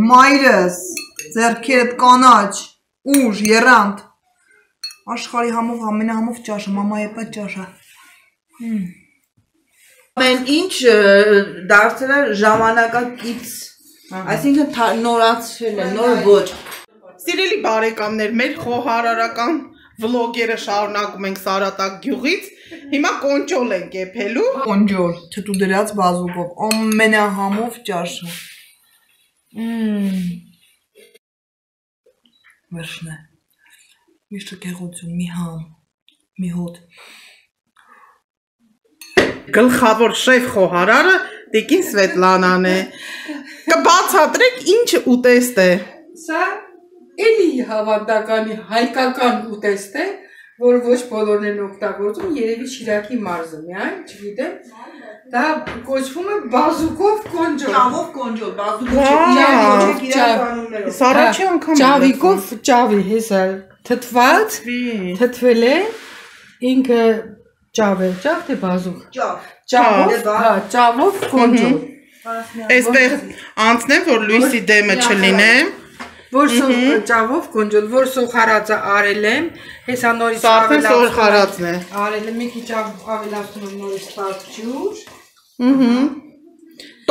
Մայրս, ձեռքերդ կանաչ, ուժ, երանդ, աշխարհի համով, ամենահամով ճաշը, մամայապա ճաշը։ Ամեն ինչ դարձել է ժամանակակից, այսինքն նորացվել է, նոր ոճ։ Սիրելի բարեկամներ, մեր խոհարարական վլոգերը շարունակում ենք Սարատակ գյուղից, հիմա կոնջոլ ենք եփելու։ Կոնջոլ, թթուդրած բազուկով, ամենահամով ճաշը։ Վերջն է, միշտ կեղություն, մի համ, մի հոտ։ Գլխավոր շեֆ խոհարարը Տիկին Սվետլանան է։ Կբացատրեք ինչ ուտեստ է։ Սա Էլի հավանդականի հայկական ուտեստ է, որ ոչ բոլորն են օգտագործում, երևի Շիրակի մարզը միայն, չգիտեմ, դա կոչվում է բազուկով կոնջոլ։ Ճավով կոնջոլ, բազուկով չավի։ Սառաչի անգամ ճավիկով ճավի հեսա թթված, թթվել է, ինքը ճավ է, ճավ թե բազուկ։ Ճավ։ Ճավով կոնջոլ։ Այստեղ անցնեմ, որ լույսի դեմը չլինեմ։ Որսով ճավով կոնջոլ, որսով խարածը արել եմ, հեսա նորից ավելացնում եմ, արել եմ, մի քիչ ավելացնում եմ նորից տարջուր,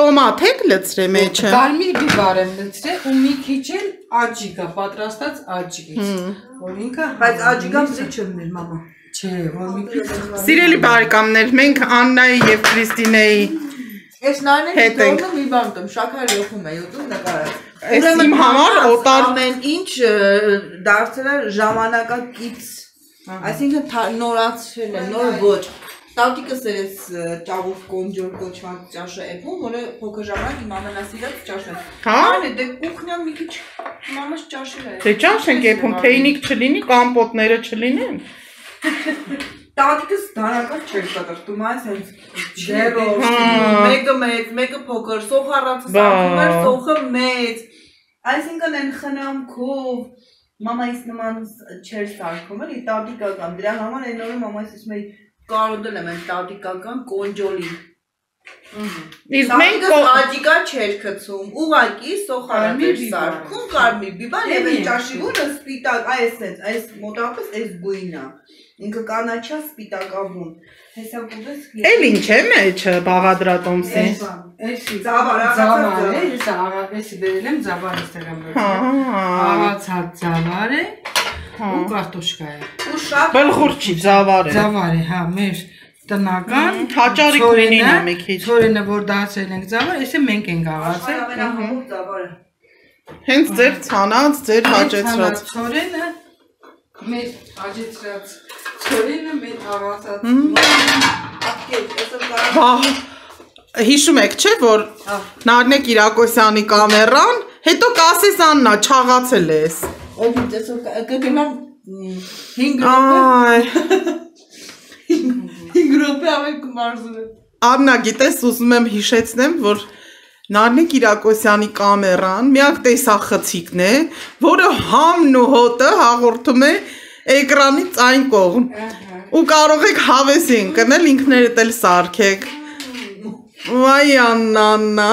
տոմատ եք լծրե մեջը, կարմիր բիբար եմ լծրե ու մի քիչ էլ աջիկա, պատրաստած աջիկից, որ ինքը, բայց աջիկա մզի չեմ մեր մամա, չէ, որ մի քիչ Սիրելի բարեկամներ, մենք Աննայի և Քրիստինեի Ես նարնեն դորնը մի բանդում, շակար լոխում է, յուտում նկարած։ Ես իմ համար ոտար… Ամեն ինչ դարձել է ժամանակակից, այսինքն նորացվել է, նոր ոչ։ Տավտիկս էր ես ճավով կոնջոր կոչման ճաշը էպում, որը հոգը ժամանակ իմ ամենասիրած ճաշը։ Հան է, դե կուխնյամ մի քիչ մամս ճաշել է։ Դե ճաշ ենք էպում, թեինիք չլինի, կամպոտները չլինեն։ Տատիկս դանական չեր կտրտում այս հենց ձերով, մեկը մեծ, մեկը փոքր, սող առածը սարքում էր, սողը մեծ, այսինքն են խնամքով, մամայիս նման չեր սարքում էր, տատիկական, դրա համար են որում մամայիս ուսում էի կարոդել եմ են տատիկական կոնջոլի։ Սատիկս աջիկա չեր կծում, ուղակի սոխարատ էր սարքում, կարմիր բիբան և են ճաշիվունը սպիտակ, այս մոտապես այս գույնա, ինքը կանաչա սպիտակավուն, հեսակուտես կլիտ։ Էլ ինչ է մեջը բաղադրատոմսի։ Ձավար է, ես իբերել եմ ձավար եստեղամ բերել, աղացած ձավար է ու կարտոշկա է։ Բլխուրջի ձավար է։ Ձավար է, հա, մեր… տնական, ծորինը, որ դարձել ենք ծավար, ես է մենք ենք աղացել, հենց ձեր ծանած, ձեր հաջեցրած, ծորինը, մեր հաջեցրած, ծորինը մեր աղացած, հիշում եք չէ, որ նարնեք իրակոսյանի կամերան, հետո կասես աննա, չաղացել ես, կգնան, 5 րոպե, Հինգրոպե ավեք մարզում եմ։ Արնա գիտես ուզում եմ հիշեցնեմ, որ Նարնիկ Իրակոսյանի կամերան միակ տեսախցիկն է, որը համն ու հոտը հաղորդում է էկրանից այն կողմ ու կարող եք հավեսին կնել ինքներդ էլ սարքեք։ Վայ աննաննա։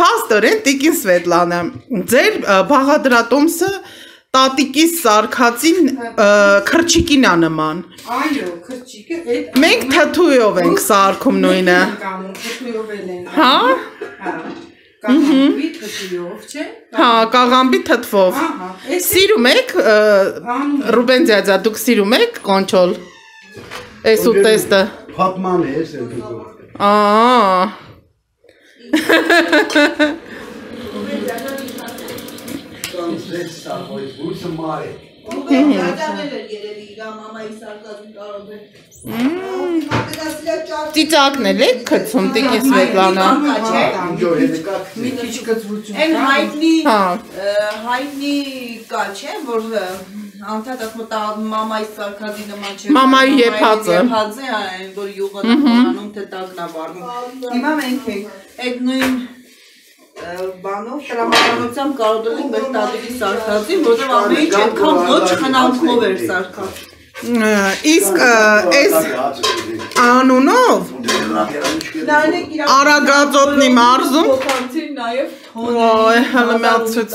Պաստորեն Տիկին Սվետլանը, ձեր բաղադրատոմսը տատիկիս սարքածին քրչիկին անման։ Այո, քրչիկը էդ… Մենք թթույով ենք սարքում նույնը։ Հա, կաղամբի թթույով, չէ։ Հա, կաղամբի թթվով։ Սիրում եք, Ռուբեն ձյաձա, դուք սիրում եք կոնչոլ, ես ու տեստը։ Պատման է, ես եմ դուք։ Ահա… Ույսը մար է։ Ուղեղ կատավել էր երևի իրա մամայի սարկազին կարով է։ Ծիծակն էլ եք կծում, Տիկին Սվետլանա։ Մի քիչ կծվություն։ Են հայտնի կա չէ, որ անդհատ ասմտ մամայի սարկազի նման չէ։ Մամայի եփածը։ Եփածը այն, որ յուղը նանում թե տակնավարնում։ Հիմա մենք ենք այդ նույն բանով, տրամականությամ կարոտել ենք մեր տատիկի սարքածին, որտև ամեիչ այդքան ոչ խնանքով էր սարքած։ Իսկ այս անունով Արագածոտնի մարզում նաև թոն է հələ մացուց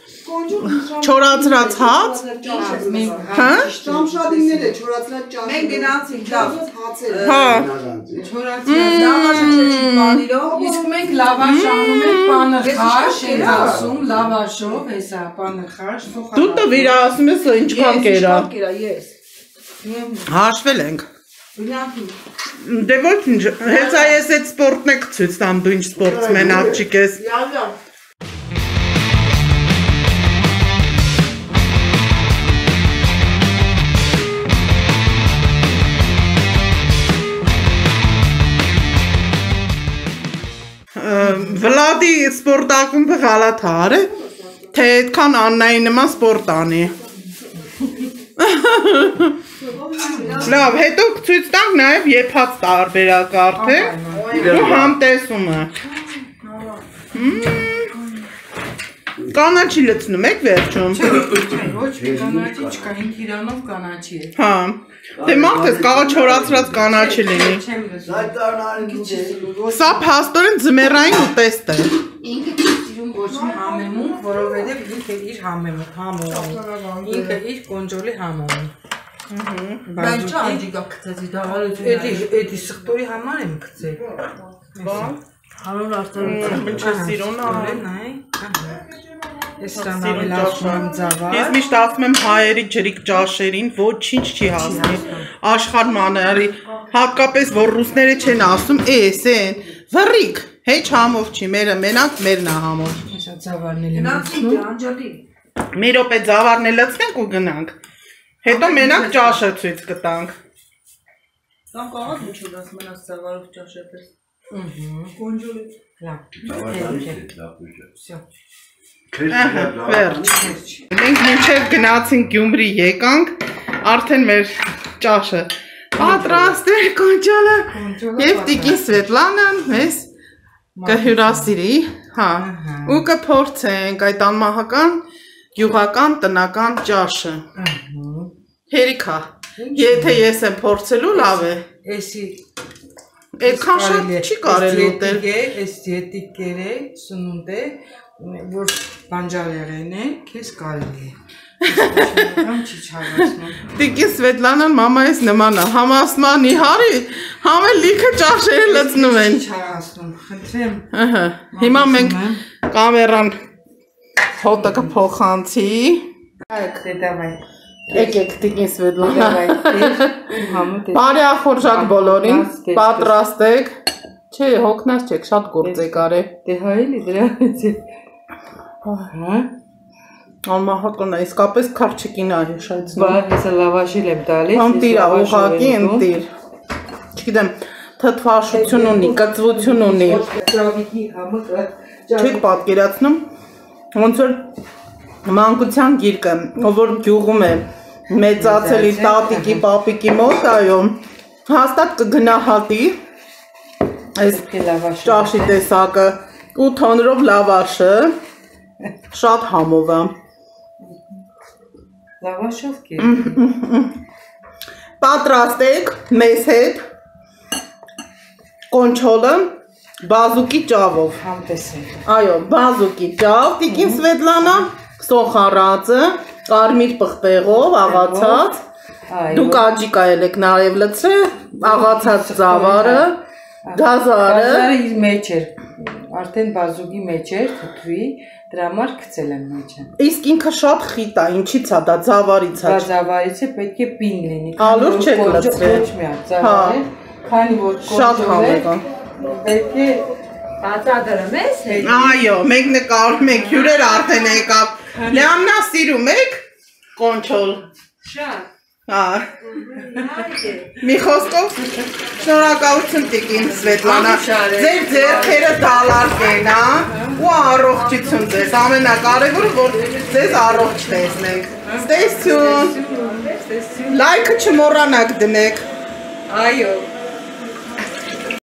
Չորացրած հաց Ճամշադիններ է չորացրած ճաշ Մենք գնացինք լավ հացերը Չորացրած լավաշը չեչի պանիրով Իսկ մենք լավաշ անում ենք պանրխաշ Ես ասում լավաշով հեսա պանրխաշ Դու տվիրա ասում ես ինչքան կերա Հաշվել ենք Դե ոչ ինչ հեսա ես այդ սպորտն եք ցույց տամ դու ինչ սպորտսմեն աղջիկ ես Վլադի սպորտակում բղալատ հարը, թե այդքան աննայի նման սպորտանի։ Լավ, հետո կծույց տանք նաև եփած տարբերակարդ է, ու համտեսումը։ Կանաչի լծնում եք վերջում։ Ոչ կանաչի չկա, հինք իրանով կանաչի է։ Հա, թե մարդ ես կաղա չորացրած կանաչի լինի։ Սա պաստորեն ձմերային ու տեստ է։ Ինքը կիրում ոչ մի համեմում, որովհետև ինքը իր համեմում, ինքը իր կոնջոլի համոմում։ Բայց չա անջիկա կծեցի, դաղալություն Ես միշտ ասում եմ հայերի ջրիկ ճաշերին ոչինչ չի հասնի աշխարհ մանրի հատկապես որ ռուսները չեն ասում էս են վրիկ հեչ համով չի մերը մենակ մերն է համով հեսա ծավալնելը մի րոպե ծավալնելը ցնենք ու գնանք հետո մենակ ճաշը ցույց կտանք Սամ կարողանք ինչ որ ասում են ծավալով ճաշերպես կոնջոլի լավ Մենք մինչև գնացինք Գյումրի եկանք, արդեն մեր ճաշը պատրաստ էր կոնջոլը և տիկին Սվետլանան մեզ կհյուրասիրի ու կփորձենք այդ անմահական գյուղական տնական ճաշը հերիք հա, եթե ես եմ փորձելու լավ է այդքան շատ չի կարելի ուտել Ես դիետիկեր է, սնունդ է որ բանջարեղեն է, քեզ կարելի է։ Տիկին Սվետլանան մամա ես նմանը, համասման իհարի, համ էլ լիքը ճաշերը լցնում են։ Հիմա մենք կամերան հոտը կփոխանցի։ Եկեք Տիկին Սվետլանան։ Բարեխորժակ բոլորին, պատրաստեք։ Չէ, հոգնած չեք, շատ գործեք արե։ Դե հայելի դրանից է։ Անմահատ կոնա, իսկապես քարչիկին ահիշացնում։ Բա, հեսա լավաշիլ եմ տալիս։ Անտիր, ուղղակի ընտիր։ Չգիտեմ, թթվաշություն ունի, կծվություն ունի։ Չեք պատկերացնում, ոնց որ մանկության գիրկը, որ գյուղում է մեծացել իր տատիկի, պապիկի մոտ, այո, հաստատ կգնահատի Այս ճաշի տեսակը ու թոնրով լավաշը շատ համով է լավաշով կեր պատրաստեք մեզ հետ կոնչոլը բազուկի ճավով համտեսենք այո բազուկի ճավ տիկին Սվետլանա սոխառածը կարմիր պղպեղով աղացած դուք աջիկա ելեք նաև լցրե աղացած ծավարը Գազարը Գազարը իր մեջ էր, արդեն բազուգի մեջ էր, թթվի, դրամար կծել եմ մեջը Իսկ ինքը շատ խիտա, ինչից հա, դա ձավարից հա Ձավարից է, պետք է պին լինի Ալուր չեք լծվել Ոչ միա, ձավար է, քանի որ կորջով է, պետք է ածադրում ես հետի Այո, մենք նկարում եք, հյուրեր արդեն եկավ Լեամնա սիրում եք, կոնչոլ Շատ Մի խոսքով շնորհակալություն տիկին Սվետլանա ձեր ձեռքերը դալարկեն ու առողջություն ձեզ ամենակարևորը որ ձեզ առողջ տեսնենք Stay tuned. Like, chmorana, gdemek. Ayo.